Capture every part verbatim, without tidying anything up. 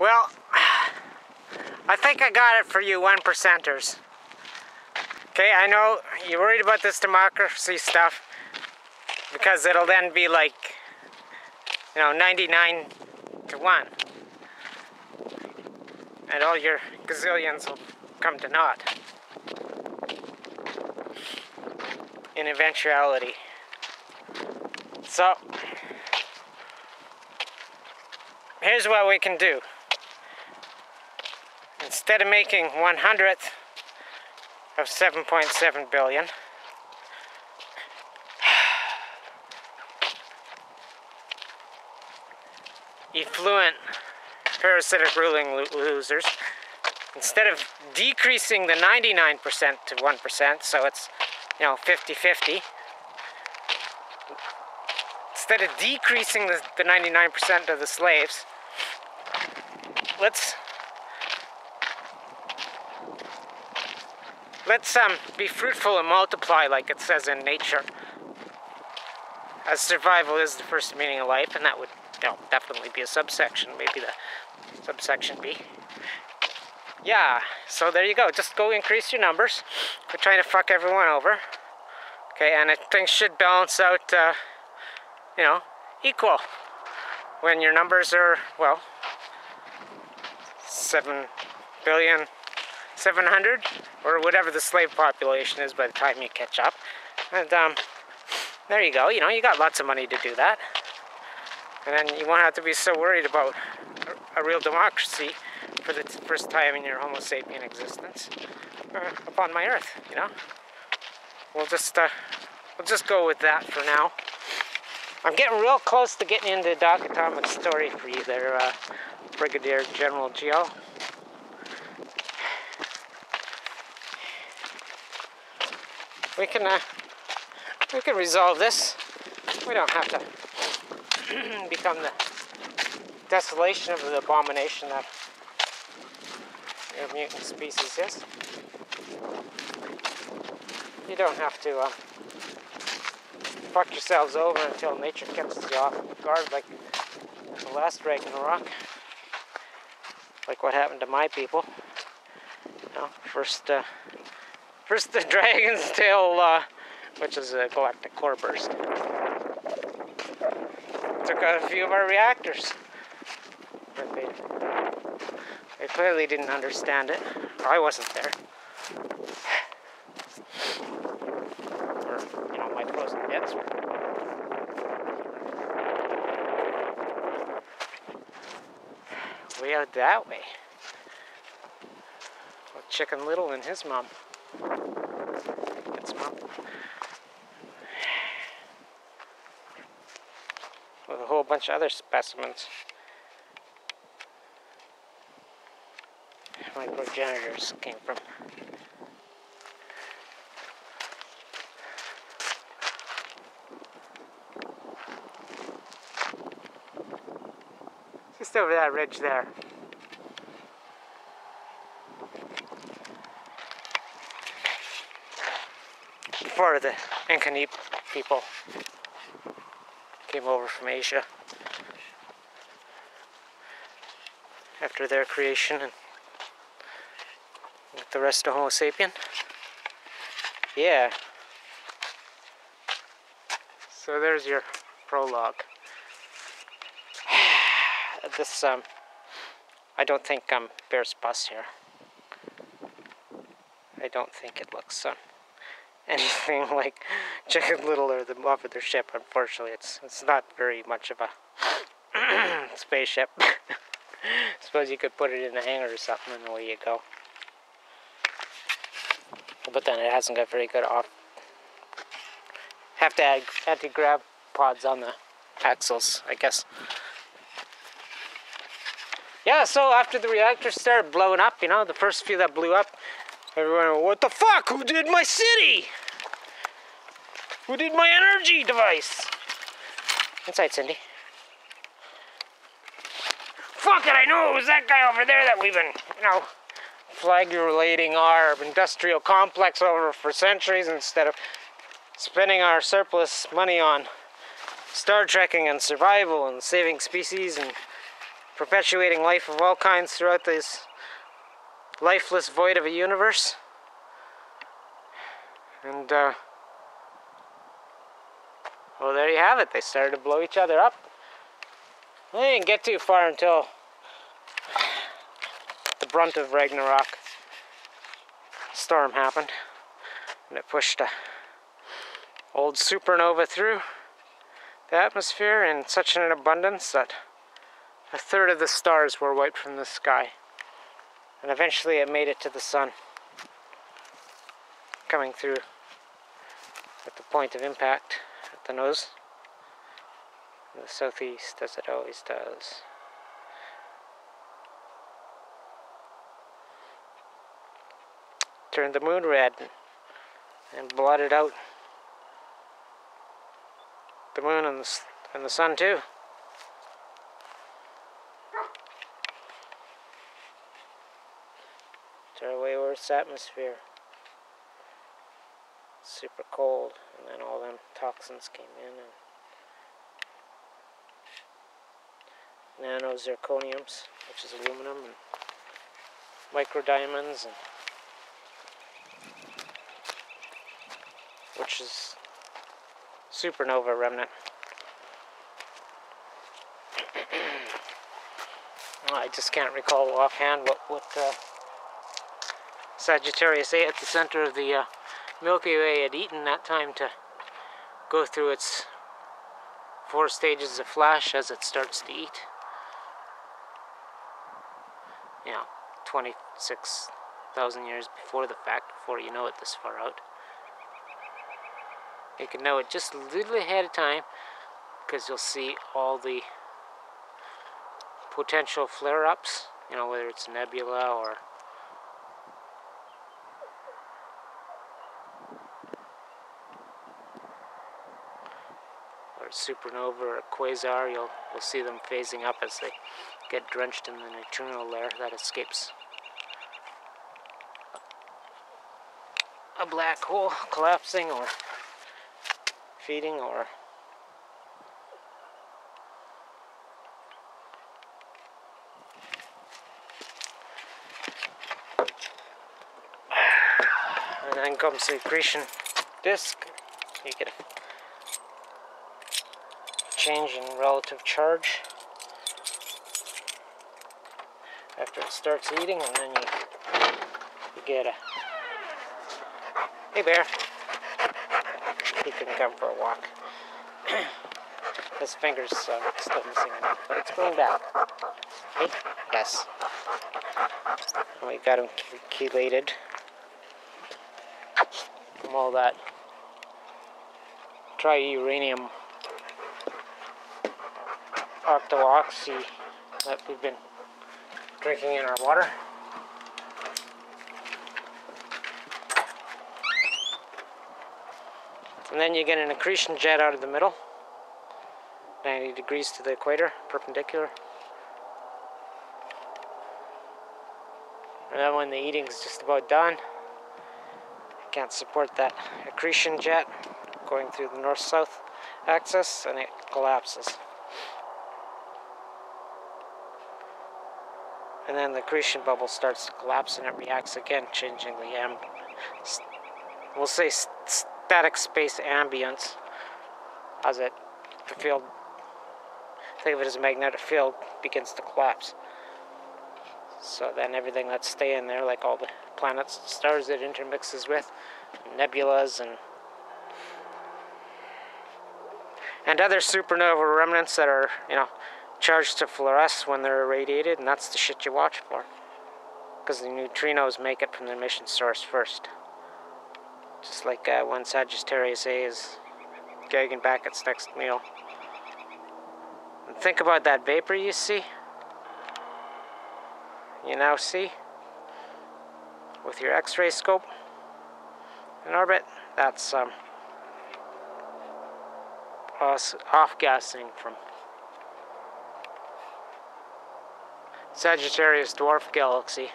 Well, I think I got it for you one percenters. Okay, I know you're worried about this democracy stuff because it'll then be like, you know, ninety-nine to one. And all your gazillions will come to naught. In eventuality. So, here's what we can do. Instead of making one hundredth of seven point seven billion, effluent parasitic ruling lo losers, instead of decreasing the ninety-nine percent to one percent, so it's, you know, fifty fifty, instead of decreasing the, the ninety-nine percent of the slaves, let's Let's um, be fruitful and multiply like it says in nature, as survival is the first meaning of life, and that would, you know, definitely be a subsection, maybe the subsection B. Yeah, so there you go. Just go increase your numbers. We're trying to fuck everyone over. Okay, and things should balance out, uh, you know, equal. When your numbers are, well, seven billion seven hundred or whatever the slave population is by the time you catch up. And um, there you go, you know, you got lots of money to do that. And then you won't have to be so worried about a real democracy for the first time in your Homo sapien existence uh, upon my earth, you know. We'll just, uh, we'll just go with that for now. I'm getting real close to getting into Docatomic story for you there, uh, Brigadier General Gio. We can, uh, we can resolve this. We don't have to become the desolation of the abomination that your mutant species is. You don't have to uh, fuck yourselves over until nature catches you off guard like the last Ragnarok. Like what happened to my people. You know, first... Uh, First the dragon's tail, uh, which is a galactic core burst. Took out a few of our reactors. But they, they clearly didn't understand it. I wasn't there. Or, you know, my close nets were way out that way. With Chicken Little and his mom. With a whole bunch of other specimens. My progenitors came from. Just over that ridge there. Before the Ankaneep people came over from Asia after their creation and with the rest of Homo sapien. Yeah. So there's your prologue. This um I don't think um bears bus here. I don't think it looks um anything like Chicken Little or the off of their ship. Unfortunately, it's it's not very much of a spaceship. Suppose you could put it in a hangar or something, and away you go. But then it hasn't got very good off. Have to add anti-grav pods on the axles, I guess. Yeah. So after the reactors started blowing up, you know, the first few that blew up. Everyone went, what the fuck? Who did my city? Who did my energy device? Inside, Cindy. Fuck it, I know it was that guy over there that we've been, you know, flagellating our industrial complex over for centuries instead of spending our surplus money on Star Trekking and survival and saving species and perpetuating life of all kinds throughout this lifeless void of a universe. And, uh, well, there you have it. They started to blow each other up. They didn't get too far until the brunt of Ragnarok storm happened, and it pushed a old supernova through the atmosphere in such an abundance that a third of the stars were wiped from the sky, and eventually it made it to the sun, coming through at the point of impact at the nose in the southeast, as it always does. Turned the moon red and blotted out the moon and the, and the sun too. Tore away Earth's atmosphere. Super cold, and then all them toxins came in, and nano zirconiums, which is aluminum, and micro diamonds, and which is supernova remnant. I just can't recall offhand what, what uh, Sagittarius A at the center of the uh, Milky Way had eaten that time to go through its four stages of flash as it starts to eat. You know, twenty-six thousand years before the fact, before you know it this far out. You can know it just a little ahead of time because you'll see all the potential flare-ups, you know, whether it's nebula or or supernova or quasar. You'll you'll see them phasing up as they get drenched in the neutrino layer that escapes a black hole collapsing or feeding or and then comes the accretion disk. You get a change in relative charge after it starts eating, and then you, you get a hey bear. He couldn't come for a walk. His finger's uh, still missing enough, but it's going back. Hey? Yes. And we got him chelated from all that triuranium octooxy that we've been drinking in our water. And then you get an accretion jet out of the middle, ninety degrees to the equator, perpendicular. And then when the eating's just about done, it can't support that accretion jet going through the north-south axis, and it collapses. And then the accretion bubble starts to collapse, and it reacts again, changing the amb... we'll say... St st static space ambience, as it, the field, think of it as a magnetic field, begins to collapse. So then everything that's staying there, like all the planets and stars it intermixes with, nebulas and and other supernova remnants that are, you know, charged to fluoresce when they're irradiated, and that's the shit you watch for, because the neutrinos make it from the emission source first. Just like uh, when Sagittarius A is gagging back its next meal. And think about that vapor you see. You now see with your X-ray scope in orbit. That's um, off-gassing from Sagittarius dwarf galaxy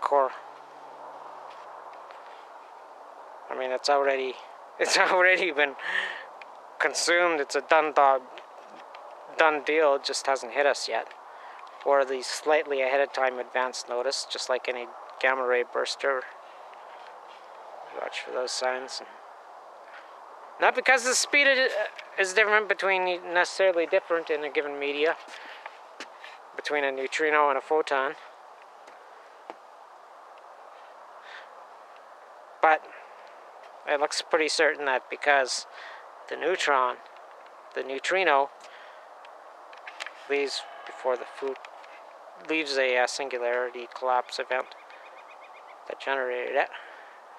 core. I mean, it's already, it's already been consumed. It's a done done deal, it just hasn't hit us yet. Or the slightly ahead of time advance notice, just like any gamma ray burster. Watch for those signs. Not because the speed is different between necessarily different in a given media, between a neutrino and a photon, but it looks pretty certain that because the neutron, the neutrino, leaves before the food leaves a uh, singularity collapse event that generated it,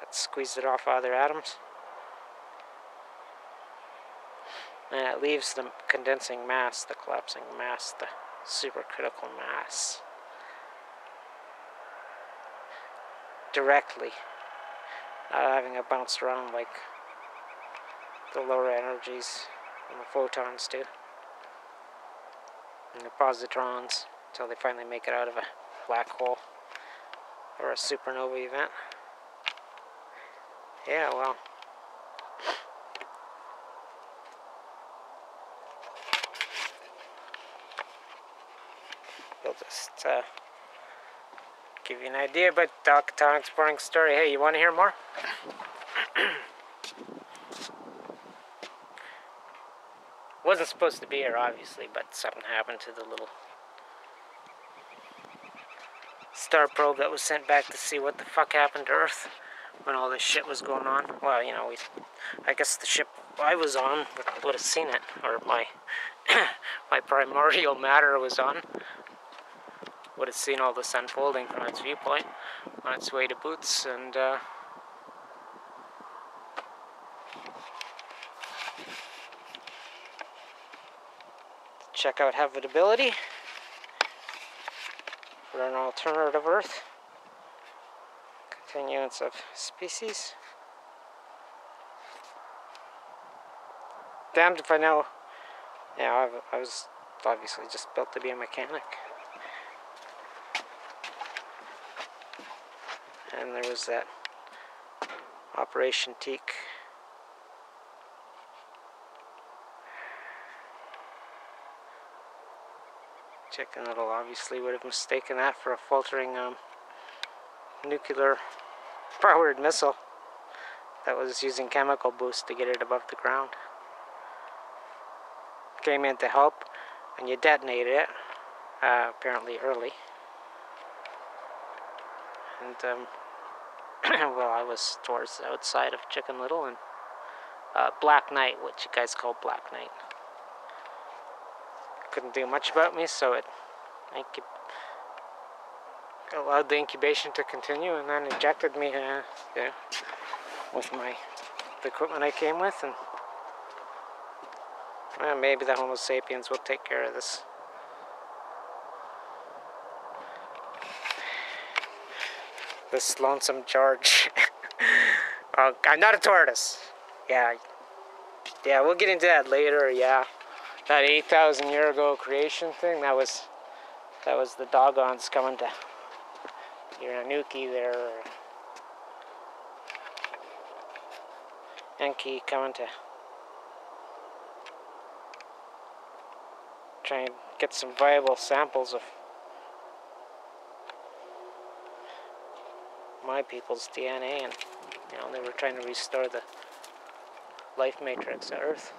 that squeezed it off other atoms, and it leaves the condensing mass, the collapsing mass, the supercritical mass directly, not having it bounce around like the lower energies and the photons do, and the positrons, until they finally make it out of a black hole or a supernova event. Yeah, well, we'll just uh, give you an idea about Docatomic's boring story. Hey, you want to hear more? Wasn't supposed to be here, obviously, but something happened to the little star probe that was sent back to see what the fuck happened to Earth when all this shit was going on. Well, you know, we, I guess the ship I was on would have seen it, or my my primordial matter was on, would have seen all this unfolding from its viewpoint on its way to Boots, and uh, check out habitability for an alternative Earth, continuance of species. Damned if I know. Yeah, I was obviously just built to be a mechanic, and there was that Operation Teak. Chicken Little obviously would have mistaken that for a faltering um, nuclear powered missile that was using chemical boost to get it above the ground. Came in to help and you detonated it, uh, apparently early. And um, well, I was towards the outside of Chicken Little and uh, Black Knight, what you guys call Black Knight. Couldn't do much about me, so it allowed the incubation to continue, and then ejected me uh, yeah, with my the equipment I came with, and well, maybe the Homo sapiens will take care of this. This lonesome George. uh, I'm not a tortoise. Yeah, yeah, we'll get into that later. Yeah. That eight thousand year ago creation thing, that was that was the doggons coming to Uranuki there, or Enki coming to try and get some viable samples of my people's D N A, and you know, they were trying to restore the life matrix of Earth.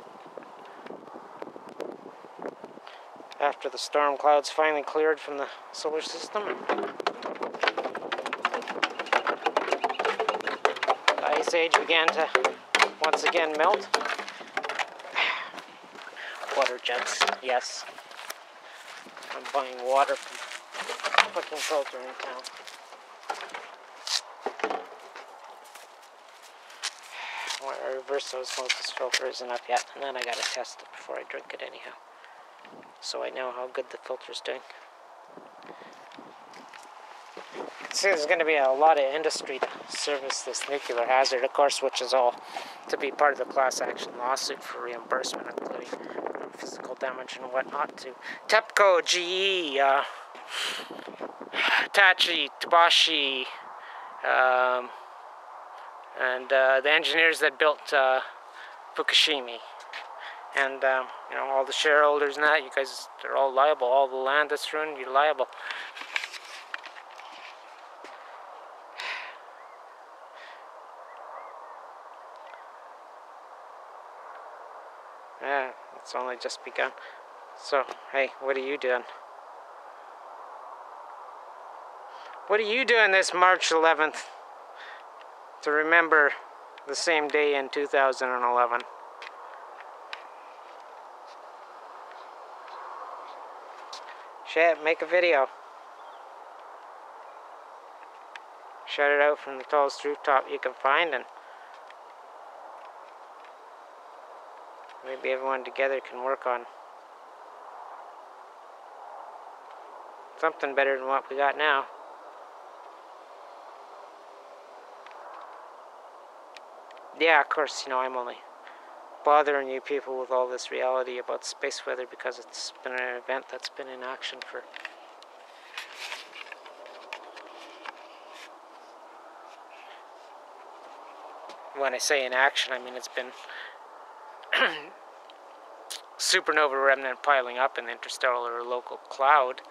After the storm clouds finally cleared from the solar system, the ice age began to once again melt. Water jets, yes. I'm buying water from a fucking filter in town. My reverse osmosis filter isn't up yet, and then I gotta test it before I drink it anyhow, so I know how good the filter's doing. See, there's going to be a lot of industry to service this nuclear hazard, of course, which is all to be part of the class action lawsuit for reimbursement, including physical damage and whatnot to TEPCO, G E, uh, Hitachi, Tobashi, um, and uh, the engineers that built uh, Fukushima. and um, you know, all the shareholders and that, you guys are all liable. All the land that's ruined, you're liable. Yeah, it's only just begun. So, hey, what are you doing? What are you doing this March eleventh to remember the same day in two thousand eleven? Shit, make a video. Shout it out from the tallest rooftop you can find, and maybe everyone together can work on something better than what we got now. Yeah, of course, you know, I'm only bothering you people with all this reality about space weather because it's been an event that's been in action for when I say in action, I mean it's been supernova remnant piling up in the interstellar local cloud.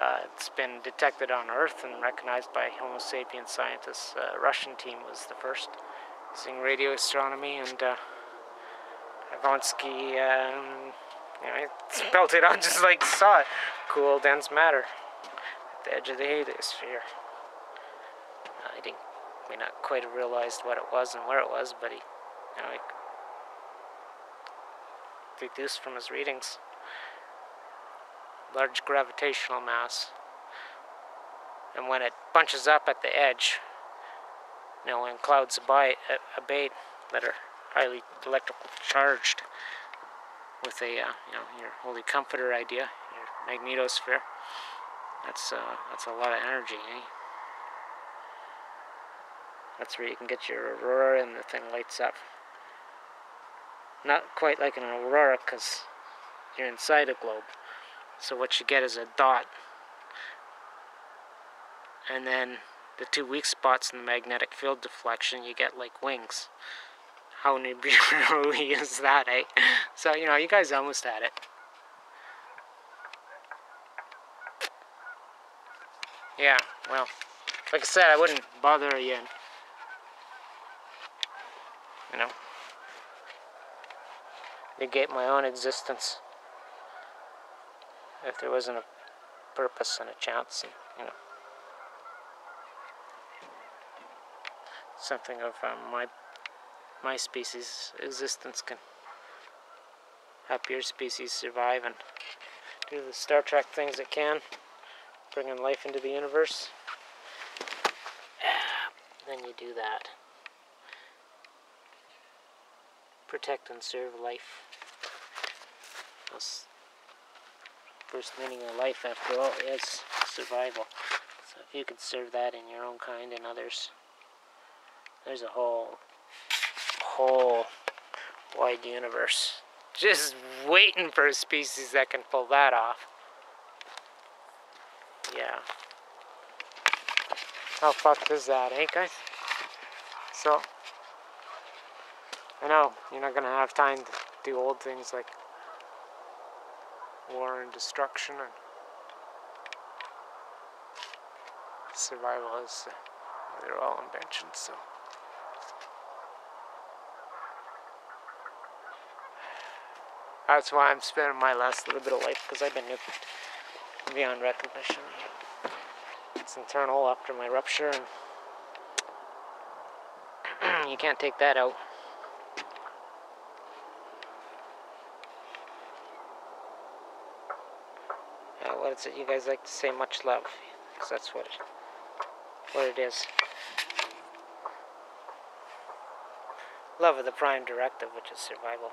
Uh, it's been detected on Earth and recognized by Homo sapiens scientists. Uh, Russian team was the first using radio astronomy, and uh, Ivansky, um, you know, spelt it out just like saw it. Cool, dense matter at the edge of the heliosphere. I think we not quite realized what it was and where it was, but he, you know, he deduced from his readings. Large gravitational mass, and when it bunches up at the edge, you know, when clouds abate, abate that are highly electrically charged with a, uh, you know, your holy comforter idea, your magnetosphere, that's, uh, that's a lot of energy, eh? That's where you can get your aurora and the thing lights up. Not quite like an aurora because you're inside a globe. So what you get is a dot, and then the two weak spots in the magnetic field deflection, you get like wings. How nebulous is that, eh? So, you know, you guys almost had it. Yeah, well, like I said, I wouldn't bother you, and, you know, negate my own existence if there wasn't a purpose and a chance, and, you know, something of um, my my species' existence can help your species survive and do the Star Trek things it can, bringing life into the universe. Then you do that. Protect and serve life. That's the first meaning of life, after all, is survival. So if you could serve that in your own kind and others, there's a whole, whole wide universe just waiting for a species that can pull that off. Yeah. How fucked is that, eh, guys? So, I know you're not gonna have time to do old things like war and destruction, and survival is, uh, they're all inventions, so. That's why I'm spending my last little bit of life, because I've been nuked beyond recognition. It's internal after my rupture, and you can't take that out. Uh, what is it you guys like to say? Much love, because that's what it, what it is. Love of the prime directive, which is survival.